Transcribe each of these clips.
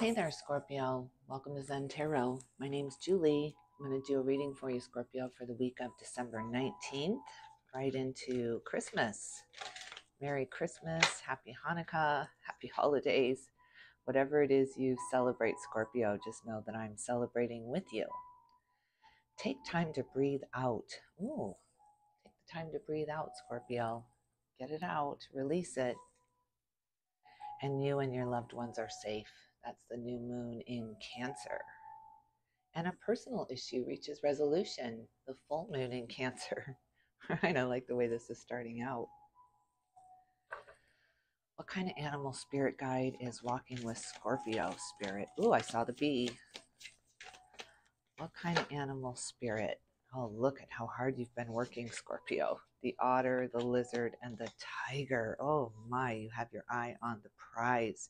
Hey there, Scorpio. Welcome to Zen Tarot. My name is Julie. I'm going to do a reading for you, Scorpio, for the week of December 19th, right into Christmas. Merry Christmas, Happy Hanukkah, Happy Holidays. Whatever it is you celebrate, Scorpio, just know that I'm celebrating with you. Take time to breathe out. Ooh, take the time to breathe out, Scorpio. Get it out, release it. And you and your loved ones are safe. That's the new moon in Cancer. And a personal issue reaches resolution, the full moon in Cancer. Right, I like the way this is starting out. What kind of animal spirit guide is walking with Scorpio spirit? Ooh, I saw the bee. What kind of animal spirit? Oh, look at how hard you've been working, Scorpio. The otter, the lizard, and the tiger. Oh my, you have your eye on the prize.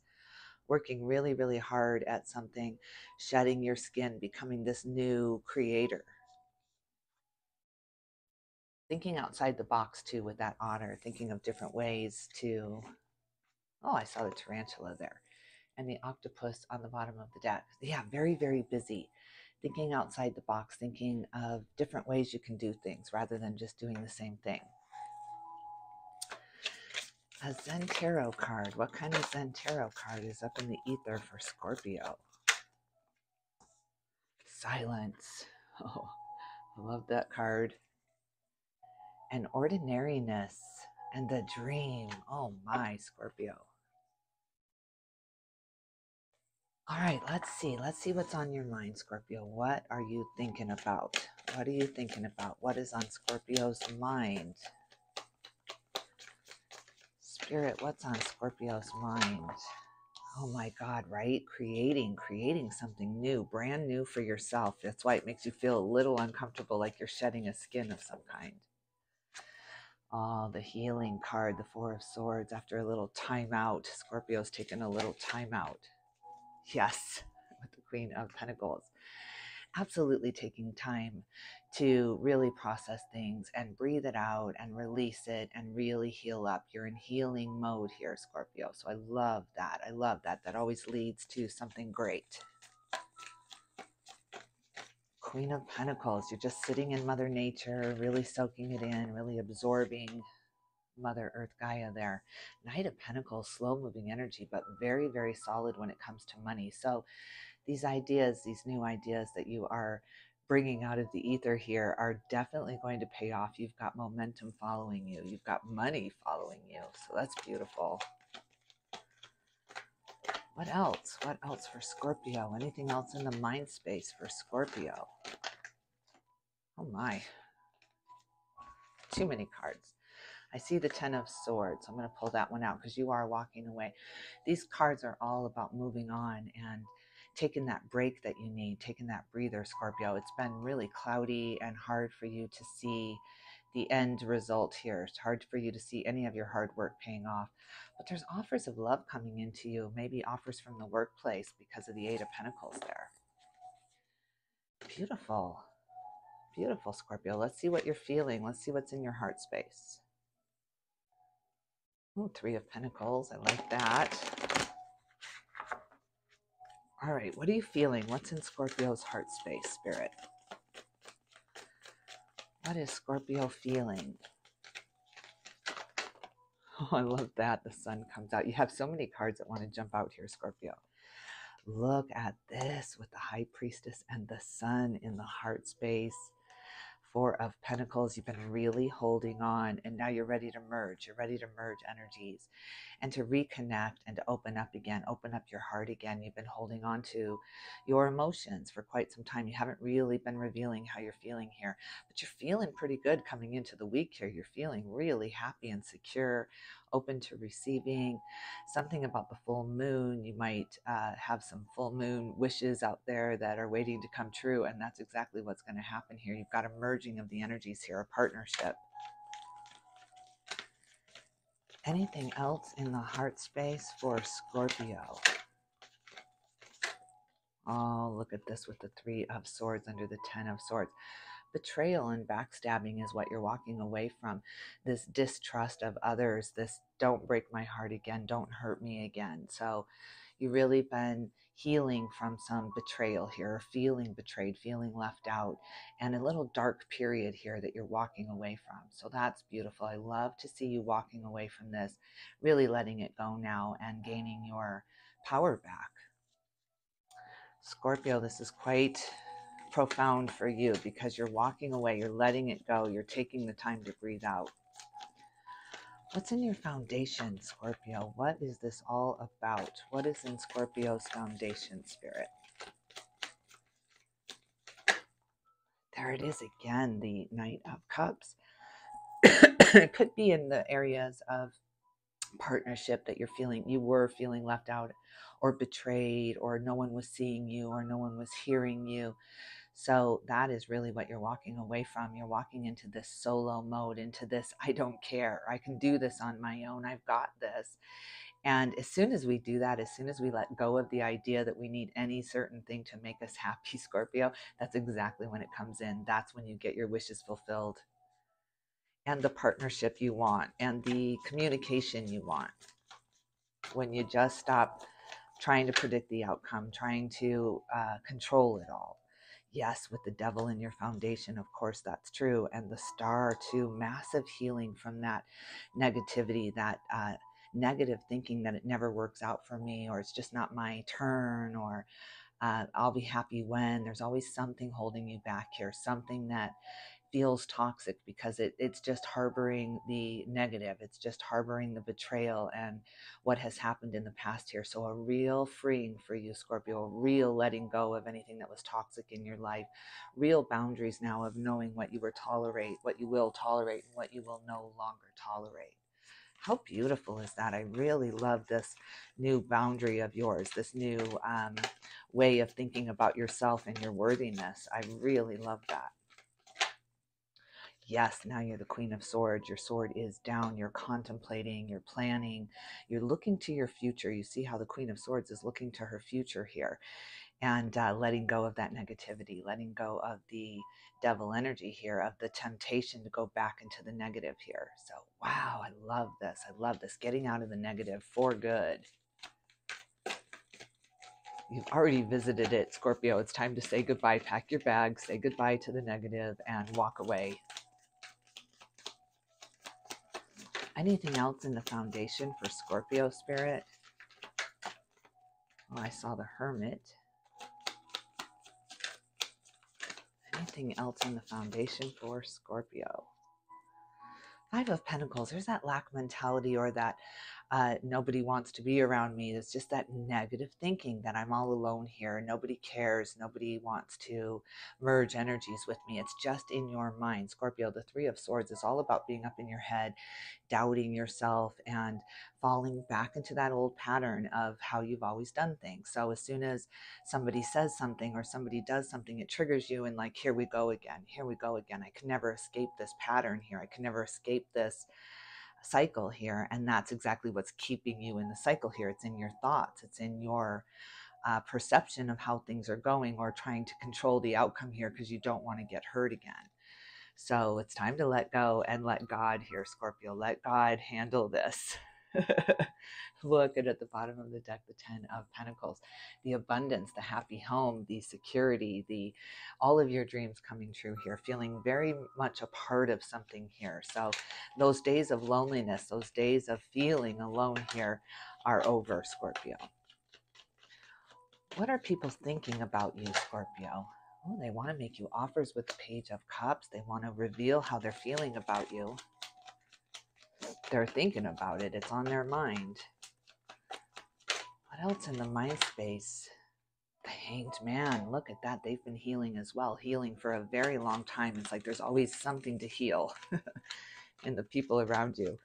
Working really, really hard at something, shedding your skin, becoming this new creator. Thinking outside the box too with that otter, thinking of different ways to... Oh, I saw the tarantula there and the octopus on the bottom of the deck. Yeah, very, very busy. Thinking outside the box, thinking of different ways you can do things rather than just doing the same thing. A Zen Tarot card. What kind of Zen Tarot card is up in the ether for Scorpio? Silence. Oh, I love that card. And ordinariness and the dream. Oh my, Scorpio. All right, let's see. Let's see what's on your mind, Scorpio. What are you thinking about? What are you thinking about? What is on Scorpio's mind? Spirit, what's on Scorpio's mind? Oh my God, right? Creating something new, brand new for yourself. That's why it makes you feel a little uncomfortable, like you're shedding a skin of some kind. Oh, the healing card, the Four of Swords. After a little timeout, Scorpio's taken a little timeout. Yes, with the Queen of Pentacles. Absolutely taking time to really process things and breathe it out and release it and really heal up. You're in healing mode here, Scorpio. So I love that. I love that. That always leads to something great. Queen of Pentacles. You're just sitting in Mother Nature, really soaking it in, really absorbing Mother Earth Gaia there. Knight of Pentacles, slow moving energy, but very, very solid when it comes to money. So these ideas, these new ideas that you are bringing out of the ether here are definitely going to pay off. You've got momentum following you. You've got money following you. So that's beautiful. What else? What else for Scorpio? Anything else in the mind space for Scorpio? Oh my. Too many cards. I see the Ten of Swords. I'm going to pull that one out because you are walking away. These cards are all about moving on and taking that break that you need, taking that breather, Scorpio. It's been really cloudy and hard for you to see the end result here. It's hard for you to see any of your hard work paying off. But there's offers of love coming into you, maybe offers from the workplace because of the Eight of Pentacles there. Beautiful. Beautiful, Scorpio. Let's see what you're feeling. Let's see what's in your heart space. Ooh, Three of Pentacles. I like that. All right. What are you feeling? What's in Scorpio's heart space, Spirit? What is Scorpio feeling? Oh, I love that. The sun comes out. You have so many cards that want to jump out here, Scorpio. Look at this with the High Priestess and the sun in the heart space. Four of Pentacles, you've been really holding on and now you're ready to merge. You're ready to merge energies and to reconnect and to open up again, open up your heart again. You've been holding on to your emotions for quite some time. You haven't really been revealing how you're feeling here, but you're feeling pretty good coming into the week here. You're feeling really happy and secure, open to receiving. Something about the full moon. You might have some full moon wishes out there that are waiting to come true. And that's exactly what's going to happen here. You've got a merging of the energies here, a partnership. Anything else in the heart space for Scorpio? Oh, look at this with the Three of Swords under the Ten of Swords. betrayal and backstabbing is what you're walking away from. This distrust of others, this don't break my heart again, don't hurt me again. So you've really been healing from some betrayal here, feeling betrayed, feeling left out, and a little dark period here that you're walking away from. So that's beautiful. I love to see you walking away from this, really letting it go now and gaining your power back. Scorpio, this is quite profound for you because you're walking away, you're letting it go, you're taking the time to breathe out. What's in your foundation, Scorpio? What is this all about? What is in Scorpio's foundation, Spirit? There it is again, the Knight of Cups. It could be in the areas of partnership that you were feeling left out or betrayed, or no one was seeing you or no one was hearing you. So that is really what you're walking away from. You're walking into this solo mode, into this I don't care, I can do this on my own, I've got this. And as soon as we do that, as soon as we let go of the idea that we need any certain thing to make us happy, Scorpio, that's exactly when it comes in. That's when you get your wishes fulfilled and the partnership you want and the communication you want. When you just stop trying to predict the outcome, trying to control it all. Yes, with the devil in your foundation, of course, that's true. And the star too, massive healing from that negativity, that negative thinking that it never works out for me, or it's just not my turn, or I'll be happy when. There's always something holding you back here, something that feels toxic because it's just harboring the negative. It's just harboring the betrayal and what has happened in the past here. So a real freeing for you, Scorpio, a real letting go of anything that was toxic in your life, real boundaries now of knowing what you will tolerate, and what you will no longer tolerate. How beautiful is that? I really love this new boundary of yours, this new way of thinking about yourself and your worthiness. I really love that. Yes, now you're the Queen of Swords. Your sword is down. You're contemplating, you're planning, you're looking to your future. You see how the Queen of Swords is looking to her future here and letting go of that negativity, letting go of the devil energy here, of the temptation to go back into the negative here. So, wow, I love this. I love this. Getting out of the negative for good. You've already visited it, Scorpio. It's time to say goodbye. Pack your bags, say goodbye to the negative, and walk away. Anything else in the foundation for Scorpio, Spirit? Oh, I saw the Hermit. Anything else in the foundation for Scorpio? Five of Pentacles. There's that lack mentality, or that nobody wants to be around me. It's just that negative thinking that I'm all alone here. Nobody cares. Nobody wants to merge energies with me. It's just in your mind. Scorpio, the Three of Swords is all about being up in your head, doubting yourself, and falling back into that old pattern of how you've always done things. So as soon as somebody says something or somebody does something, it triggers you and like, here we go again. Here we go again. I can never escape this pattern here. I can never escape this cycle here. And that's exactly what's keeping you in the cycle here. It's in your thoughts, it's in your perception of how things are going, or trying to control the outcome here because you don't want to get hurt again. So it's time to let go and let God here, Scorpio. Let God handle this. Look, and at the bottom of the deck, the Ten of Pentacles, the abundance, the happy home, the security, the all of your dreams coming true here, feeling very much a part of something here. So those days of loneliness, those days of feeling alone here are over, Scorpio. What are people thinking about you, Scorpio? Oh, they want to make you offers with the Page of Cups. They want to reveal how they're feeling about you. They're thinking about it. It's on their mind. What else in the MySpace? The Hanged Man. Look at that. They've been healing as well. Healing for a very long time. It's like there's always something to heal in the people around you.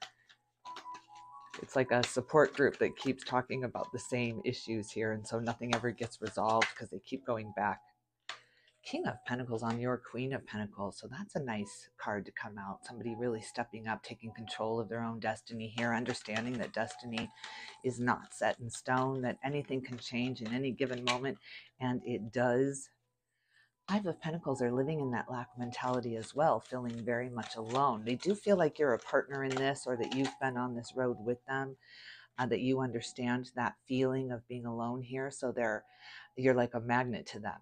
It's like a support group that keeps talking about the same issues here. And so nothing ever gets resolved because they keep going back. King of Pentacles on your Queen of Pentacles. So that's a nice card to come out. Somebody really stepping up, taking control of their own destiny here, understanding that destiny is not set in stone, that anything can change in any given moment. And it does. Five of Pentacles are living in that lack mentality as well, feeling very much alone. They do feel like you're a partner in this, or that you've been on this road with them, that you understand that feeling of being alone here. So you're like a magnet to them.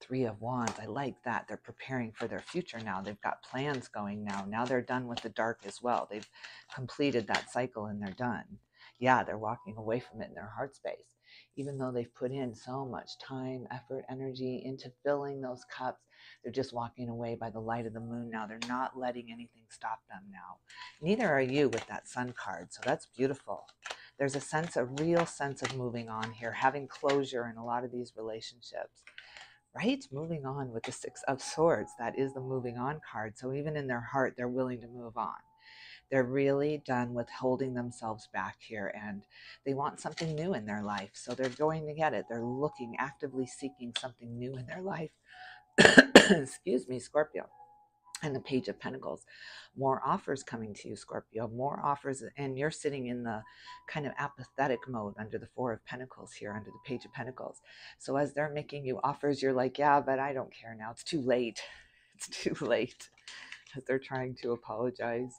Three of Wands, I like that. They're preparing for their future now. They've got plans going now. Now they're done with the dark as well. They've completed that cycle and they're done. Yeah, they're walking away from it in their heart space. Even though they've put in so much time, effort, energy into filling those cups, they're just walking away by the light of the moon now. They're not letting anything stop them now. Neither are you with that Sun card, so that's beautiful. There's a sense, a real sense of moving on here, having closure in a lot of these relationships. Right? Moving on with the Six of Swords. That is the moving on card. So even in their heart, they're willing to move on. They're really done with holding themselves back here, and they want something new in their life. So they're going to get it. They're looking, actively seeking something new in their life. Excuse me, Scorpio. And the Page of Pentacles. More offers coming to you, Scorpio. More offers, and you're sitting in the kind of apathetic mode under the Four of Pentacles here, under the Page of Pentacles. So as they're making you offers, you're like, yeah, but I don't care now. It's too late. It's too late. As they're trying to apologize.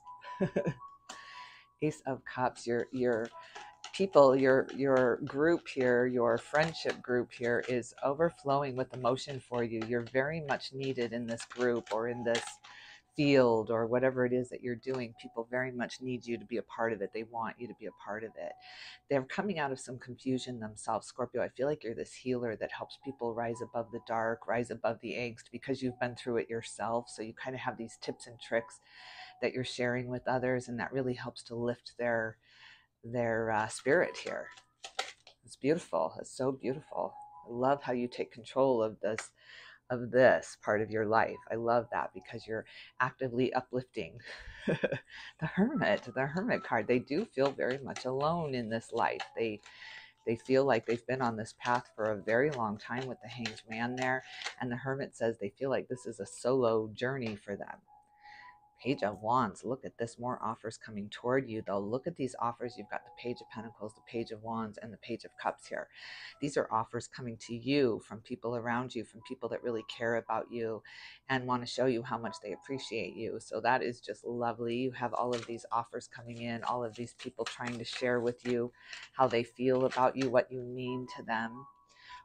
Ace of Cups, your people, your group here, your friendship group here is overflowing with emotion for you. You're very much needed in this group or in this field or whatever it is that you're doing. People very much need you to be a part of it. They want you to be a part of it. They're coming out of some confusion themselves, Scorpio. I feel like you're this healer that helps people rise above the dark, rise above the angst, because you've been through it yourself. So you kind of have these tips and tricks that you're sharing with others, and that really helps to lift their spirit here. It's beautiful. It's so beautiful. I love how you take control of this part of your life. I love that, because you're actively uplifting. the hermit card. They do feel very much alone in this life. They feel like they've been on this path for a very long time with the Hanged Man there, and the Hermit says they feel like this is a solo journey for them. Page of Wands, look at this. More offers coming toward you, though. Look at these offers. You've got the Page of Pentacles, the Page of Wands, and the Page of Cups here. These are offers coming to you from people around you, from people that really care about you and want to show you how much they appreciate you. So that is just lovely. You have all of these offers coming in, all of these people trying to share with you how they feel about you, what you mean to them.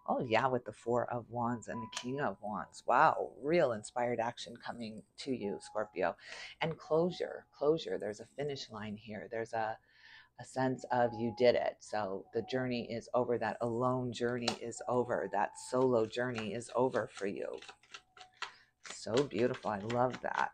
Oh yeah, with the Four of Wands and the King of Wands. Wow, real inspired action coming to you, Scorpio. And closure. There's a finish line here. There's a sense of you did it. So the journey is over. That alone journey is over. That solo journey is over for you. So beautiful. I love that.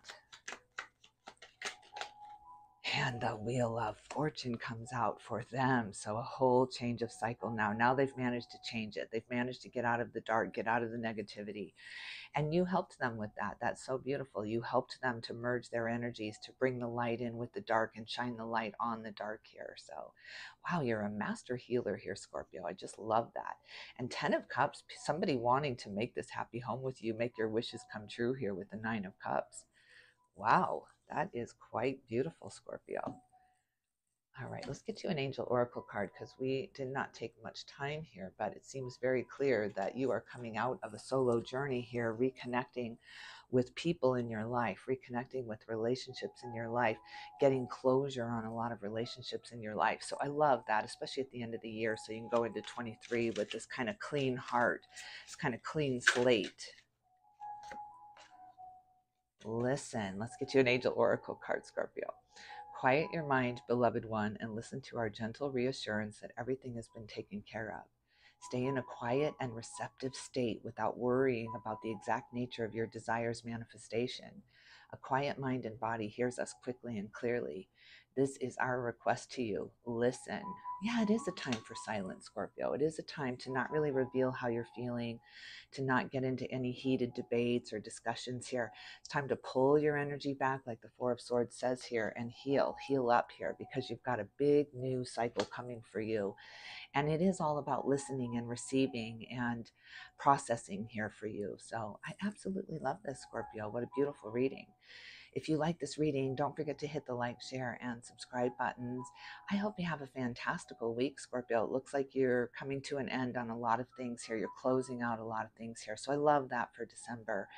And the Wheel of Fortune comes out for them. So a whole change of cycle now. Now they've managed to change it. They've managed to get out of the dark, get out of the negativity. And you helped them with that. That's so beautiful. You helped them to merge their energies, to bring the light in with the dark and shine the light on the dark here. So, wow, you're a master healer here, Scorpio. I just love that. And Ten of Cups, somebody wanting to make this happy home with you, make your wishes come true here with the Nine of Cups. Wow. That is quite beautiful, Scorpio. All right, let's get you an Angel Oracle card, because we did not take much time here, but it seems very clear that you are coming out of a solo journey here, reconnecting with people in your life, reconnecting with relationships in your life, getting closure on a lot of relationships in your life. So I love that, especially at the end of the year. So you can go into 23 with this kind of clean heart, this kind of clean slate. Listen, let's get you an Angel Oracle card, Scorpio. Quiet your mind, beloved one, and listen to our gentle reassurance that everything has been taken care of. Stay in a quiet and receptive state without worrying about the exact nature of your desire's manifestation. A quiet mind and body hears us quickly and clearly. This is our request to you. Listen. Yeah, it is a time for silence, Scorpio. It is a time to not really reveal how you're feeling, to not get into any heated debates or discussions here. It's time to pull your energy back, like the Four of Swords says here, and heal up here, because you've got a big new cycle coming for you. And it is all about listening and receiving and processing here for you. So I absolutely love this, Scorpio. What a beautiful reading. If you like this reading, don't forget to hit the like, share, and subscribe buttons. I hope you have a fantastical week, Scorpio. It looks like you're coming to an end on a lot of things here. You're closing out a lot of things here. So I love that for December.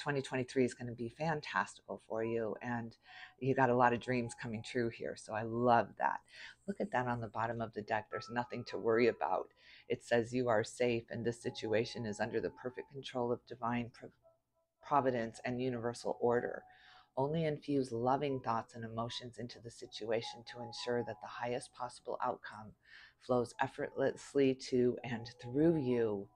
2023 is going to be fantastical for you. And you got a lot of dreams coming true here. So I love that. Look at that on the bottom of the deck. There's nothing to worry about. It says you are safe and this situation is under the perfect control of divine providence and universal order. Only infuse loving thoughts and emotions into the situation to ensure that the highest possible outcome flows effortlessly to and through you.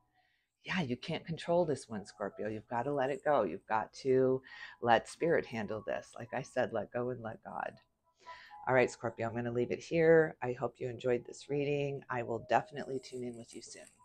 Yeah, you can't control this one, Scorpio. You've got to let it go. You've got to let spirit handle this. Like I said, let go and let God. All right, Scorpio, I'm going to leave it here. I hope you enjoyed this reading. I will definitely tune in with you soon.